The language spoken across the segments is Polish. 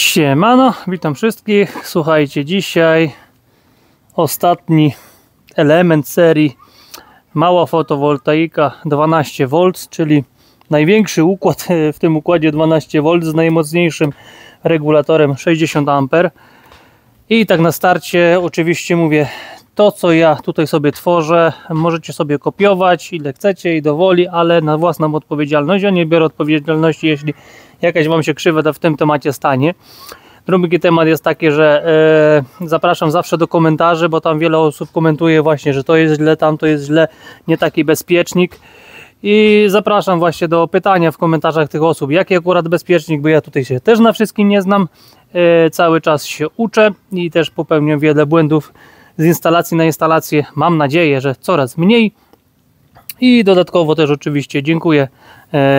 Siemano, witam wszystkich. Słuchajcie, dzisiaj ostatni element serii mała fotowoltaika 12V, czyli największy układ w tym układzie 12V z najmocniejszym regulatorem 60A. I tak na starcie oczywiście mówię, to co ja tutaj sobie tworzę możecie sobie kopiować ile chcecie i dowoli, ale na własną odpowiedzialność. Ja nie biorę odpowiedzialności, jeśli jakaś wam się krzywda w tym temacie stanie. Drugi temat jest taki, że zapraszam zawsze do komentarzy, bo tam wiele osób komentuje właśnie, że to jest źle, tamto jest źle, nie taki bezpiecznik. I zapraszam właśnie do pytania w komentarzach tych osób, jaki akurat bezpiecznik, bo ja tutaj się też na wszystkim nie znam. Cały czas się uczę i też popełniam wiele błędów z instalacji na instalację. Mam nadzieję, że coraz mniej. I dodatkowo też oczywiście dziękuję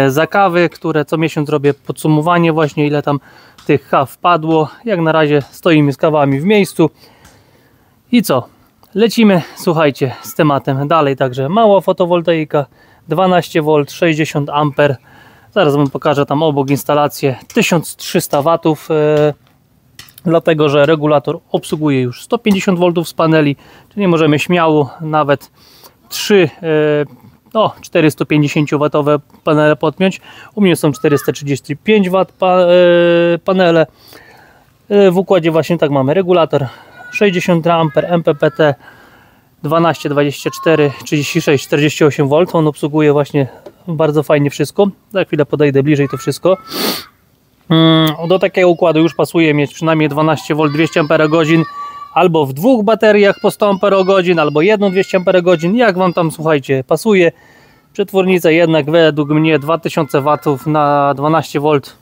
za kawy, które co miesiąc robię podsumowanie właśnie, ile tam tych kaw padło. Jak na razie stoimy z kawami w miejscu. I co? Lecimy, słuchajcie, z tematem dalej. Także mała fotowoltaika, 12V, 60A. Zaraz wam pokażę tam obok instalację 1300W, dlatego że regulator obsługuje już 150V z paneli, czyli możemy śmiało nawet 450W panele podpiąć. U mnie są 435W panele. W układzie właśnie tak mamy regulator 60A, MPPT 12, 24, 36, 48V. On obsługuje właśnie bardzo fajnie wszystko. Za chwilę podejdę bliżej to wszystko. Do takiego układu już pasuje mieć przynajmniej 12V 200Ah albo w dwóch bateriach po 100Ah, albo jedną 200Ah, jak wam tam, słuchajcie, pasuje. Przetwornica jednak według mnie 2000W na 12V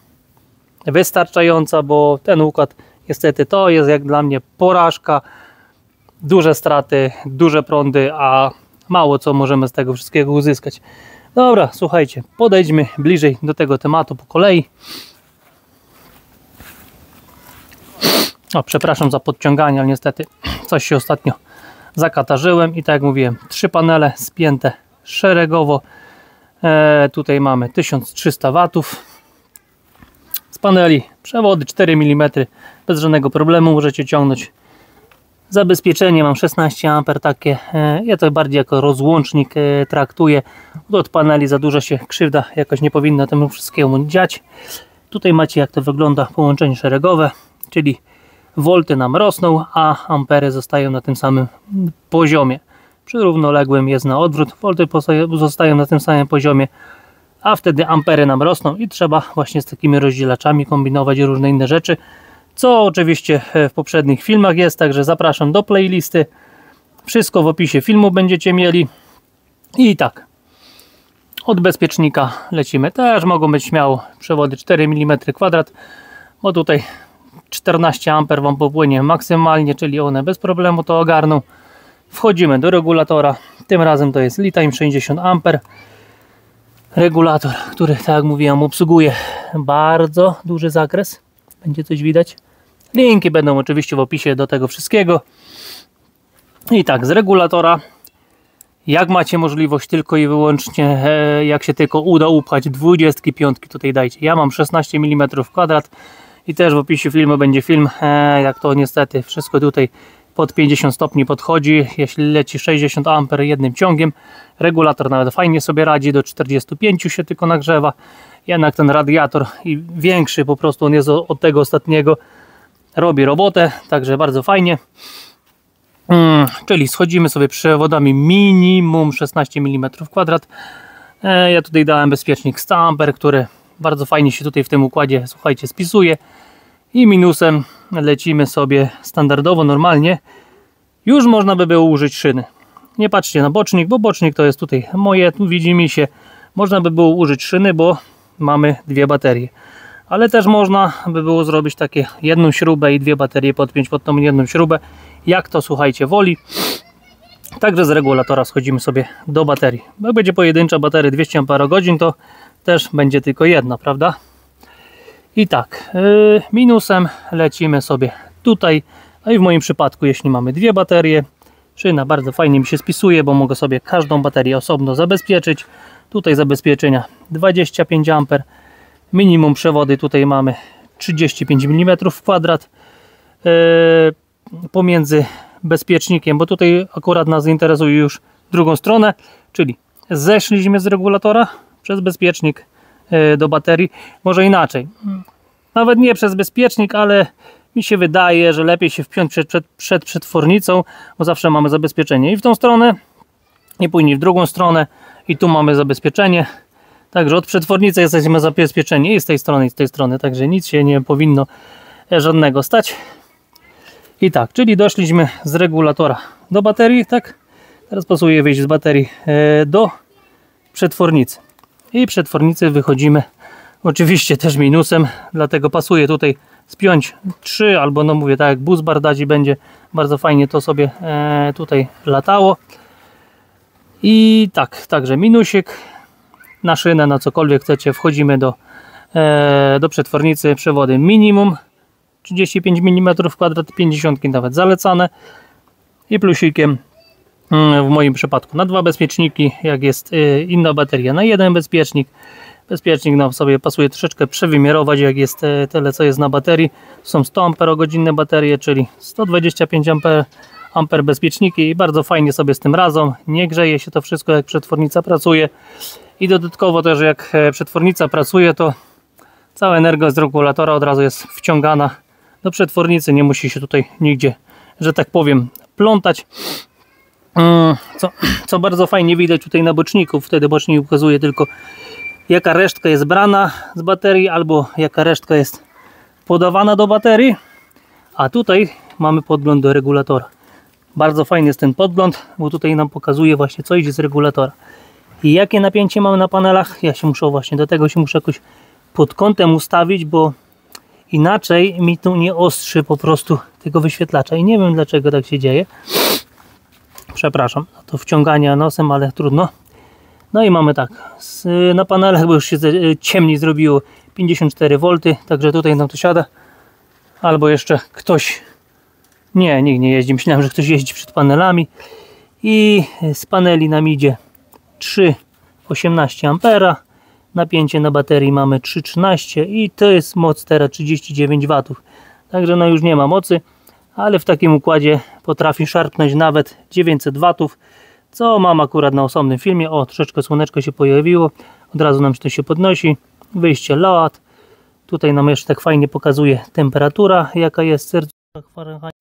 wystarczająca, bo ten układ niestety to jest jak dla mnie porażka. Duże straty, duże prądy, a mało co możemy z tego wszystkiego uzyskać. Dobra, słuchajcie, podejdźmy bliżej do tego tematu po kolei. O, przepraszam za podciąganie, ale niestety coś się ostatnio zakatarzyłem i tak jak mówiłem, trzy panele spięte szeregowo. Tutaj mamy 1300W z paneli, przewody 4 mm, bez żadnego problemu możecie ciągnąć. Zabezpieczenie mam 16A takie, ja to bardziej jako rozłącznik traktuję. Od paneli za dużo się krzywda jakoś nie powinna temu wszystkiemu dziać. Tutaj macie jak to wygląda połączenie szeregowe, czyli wolty nam rosną, a ampery zostają na tym samym poziomie. Przy równoległym jest na odwrót, wolty zostają na tym samym poziomie, a wtedy ampery nam rosną i trzeba właśnie z takimi rozdzielaczami kombinować różne inne rzeczy, co oczywiście w poprzednich filmach jest, także zapraszam do playlisty. Wszystko w opisie filmu będziecie mieli. I tak, od bezpiecznika lecimy. Też mogą być śmiało przewody 4 mm², bo tutaj 14A wam popłynie maksymalnie, czyli one bez problemu to ogarną. Wchodzimy do regulatora, tym razem to jest Litime 60A. Regulator, który tak jak mówiłem obsługuje bardzo duży zakres. Będzie coś widać. Linki będą oczywiście w opisie do tego wszystkiego. I tak, z regulatora jak macie możliwość tylko i wyłącznie, jak się tylko uda, upchać 25 tutaj dajcie. Ja mam 16 mm². I też w opisie filmu będzie film, jak to niestety wszystko tutaj pod 50 stopni podchodzi. Jeśli leci 60A jednym ciągiem, regulator nawet fajnie sobie radzi, do 45 się tylko nagrzewa. Jednak ten radiator i większy po prostu on jest od tego ostatniego, robi robotę, także bardzo fajnie. Czyli schodzimy sobie przewodami minimum 16 mm². Ja tutaj dałem bezpiecznik 100A, który bardzo fajnie się tutaj w tym układzie, słuchajcie, spisuje. I minusem lecimy sobie standardowo, normalnie. Już można by było użyć szyny. Nie patrzcie na bocznik, bo bocznik to jest tutaj moje, tu widzi mi się. Można by było użyć szyny, bo mamy dwie baterie. Ale też można by było zrobić takie jedną śrubę i dwie baterie podpiąć pod tą jedną śrubę. Jak to, słuchajcie, woli. Także z regulatora schodzimy sobie do baterii. Jak będzie pojedyncza bateria 200Ah, to też będzie tylko jedna, prawda? I tak, minusem lecimy sobie tutaj. No i w moim przypadku, jeśli mamy dwie baterie, szyna bardzo fajnie mi się spisuje, bo mogę sobie każdą baterię osobno zabezpieczyć. Tutaj zabezpieczenia 25A, minimum przewody tutaj mamy 35 mm w kwadrat pomiędzy bezpiecznikiem, bo tutaj akurat nas interesuje już drugą stronę, czyli zeszliśmy z regulatora przez bezpiecznik do baterii. Może inaczej, nawet nie przez bezpiecznik, ale mi się wydaje, że lepiej się wpiąć przed przetwornicą, bo zawsze mamy zabezpieczenie i w tą stronę, i później w drugą stronę, i tu mamy zabezpieczenie. Także od przetwornicy jesteśmy zabezpieczeni i z tej strony, i z tej strony. Także nic się nie powinno żadnego stać. I tak, czyli doszliśmy z regulatora do baterii, tak? Teraz pasuje wyjść z baterii do przetwornicy. I przetwornicy wychodzimy oczywiście też minusem, dlatego pasuje tutaj spiąć 3, albo no mówię, tak jak BUSBAR dać i będzie bardzo fajnie to sobie tutaj latało. I tak, także minusik na szynę, na cokolwiek chcecie, wchodzimy do przetwornicy, przewody minimum 35 mm kwadrat, 50 nawet zalecane, i plusikiem w moim przypadku na 2 bezpieczniki, jak jest inna bateria na 1 bezpiecznik. Bezpiecznik nam sobie pasuje troszeczkę przewymiarować, jak jest tyle co jest na baterii. Są 100 amperogodzinne baterie, czyli 125 amper bezpieczniki i bardzo fajnie sobie z tym radzą. Nie grzeje się to wszystko, jak przetwornica pracuje, i dodatkowo też jak przetwornica pracuje, to cała energia z regulatora od razu jest wciągana do przetwornicy, nie musi się tutaj nigdzie, że tak powiem, plątać. Co bardzo fajnie widać tutaj na boczniku, wtedy bocznik ukazuje tylko, jaka resztka jest brana z baterii albo jaka resztka jest podawana do baterii, a tutaj mamy podgląd do regulatora. Bardzo fajny jest ten podgląd, bo tutaj nam pokazuje właśnie, co idzie z regulatora i jakie napięcie mamy na panelach. Ja się muszę właśnie do tego jakoś pod kątem ustawić, bo inaczej mi tu nie ostrzy po prostu tego wyświetlacza i nie wiem, dlaczego tak się dzieje. Przepraszam, to wciąganie nosem, ale trudno. No i mamy tak, na panelach, bo już się ciemniej zrobiło, 54 V, także tutaj nam to siada. Albo jeszcze ktoś, nie, nikt nie jeździ, myślałem, że ktoś jeździ przed panelami. I z paneli nam idzie 3,18 A, napięcie na baterii mamy 3,13 i to jest moc teraz 39 W, także no już nie ma mocy, ale w takim układzie potrafi szarpnąć nawet 900 W, co mam akurat na osobnym filmie. O, troszeczkę słoneczko się pojawiło, od razu nam się to się podnosi. Wyjście LOAD, tutaj nam jeszcze tak fajnie pokazuje temperatura, jaka jest w Fahrenheicie.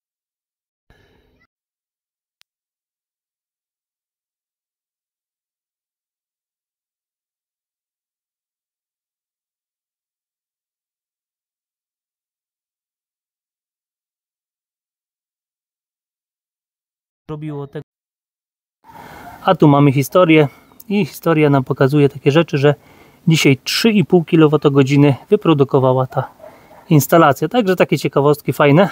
Robiło tego. A tu mamy historię i historia nam pokazuje takie rzeczy, że dzisiaj 3,5 kWh wyprodukowała ta instalacja. Także takie ciekawostki fajne.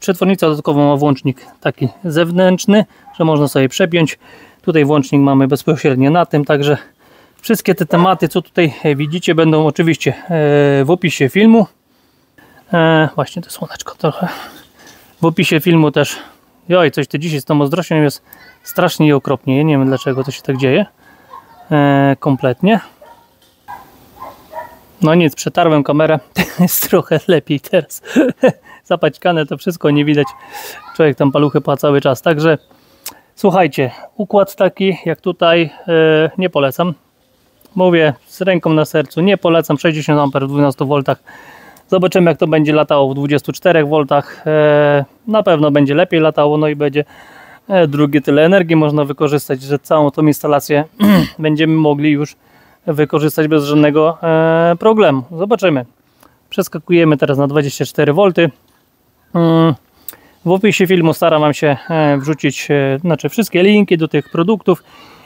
Przetwornica dodatkowo ma włącznik taki zewnętrzny, że można sobie przepiąć. Tutaj włącznik mamy bezpośrednio na tym, także wszystkie te tematy, co tutaj widzicie, będą oczywiście w opisie filmu. Właśnie to słoneczko trochę. W opisie filmu też. Joj, coś to dzisiaj z tą ozdrością jest strasznie i okropnie. Ja nie wiem, dlaczego to się tak dzieje. Kompletnie. No nic, przetarłem kamerę. Jest trochę lepiej teraz. Zapaćkane to wszystko, nie widać. Człowiek tam paluchy pcha cały czas. Także słuchajcie, układ taki jak tutaj nie polecam. Mówię z ręką na sercu, nie polecam. 60 A w 12 V. Zobaczymy, jak to będzie latało w 24 V. Na pewno będzie lepiej latało, no i będzie drugie tyle energii można wykorzystać, że całą tą instalację będziemy mogli już wykorzystać bez żadnego problemu. Zobaczymy. Przeskakujemy teraz na 24 V. W opisie filmu staram Wam się wrzucić wszystkie linki do tych produktów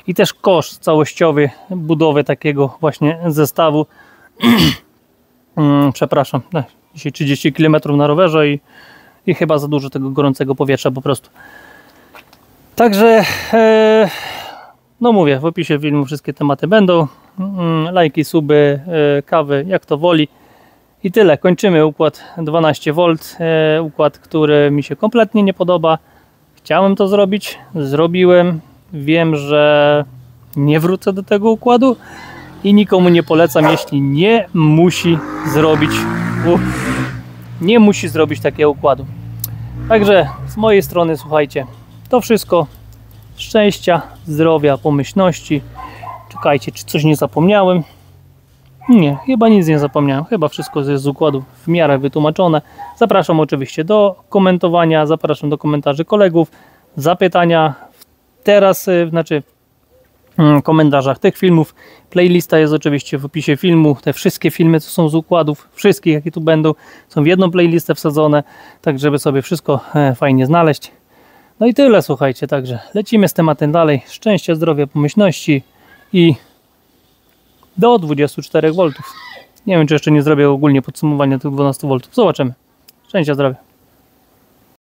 i też koszt całościowy budowy takiego właśnie zestawu. Przepraszam, dzisiaj 30 km na rowerze i chyba za dużo tego gorącego powietrza po prostu. Także no mówię, w opisie filmu wszystkie tematy będą, lajki, suby, kawy, jak to woli. I tyle, kończymy układ 12 V, układ, który mi się kompletnie nie podoba. Chciałem to zrobić, zrobiłem, wiem, że nie wrócę do tego układu. i nikomu nie polecam, jeśli nie musi zrobić takiego układu. Także z mojej strony, słuchajcie, to wszystko. Szczęścia, zdrowia, pomyślności. Czekajcie, czy coś nie zapomniałem? Nie, chyba nic nie zapomniałem. Chyba wszystko jest z układu w miarę wytłumaczone. Zapraszam oczywiście do komentowania, zapraszam do komentarzy kolegów, zapytania. Teraz, znaczy w komentarzach tych filmów. Playlista jest oczywiście w opisie filmu. Te wszystkie filmy, co są z układów, wszystkich, jakie tu będą, są w jedną playlistę wsadzone, tak żeby sobie wszystko fajnie znaleźć. No i tyle, słuchajcie, także lecimy z tematem dalej. Szczęścia, zdrowia, pomyślności i do 24 V. Nie wiem, czy jeszcze nie zrobię ogólnie podsumowania tych 12 V. Zobaczymy. Szczęścia, zdrowia.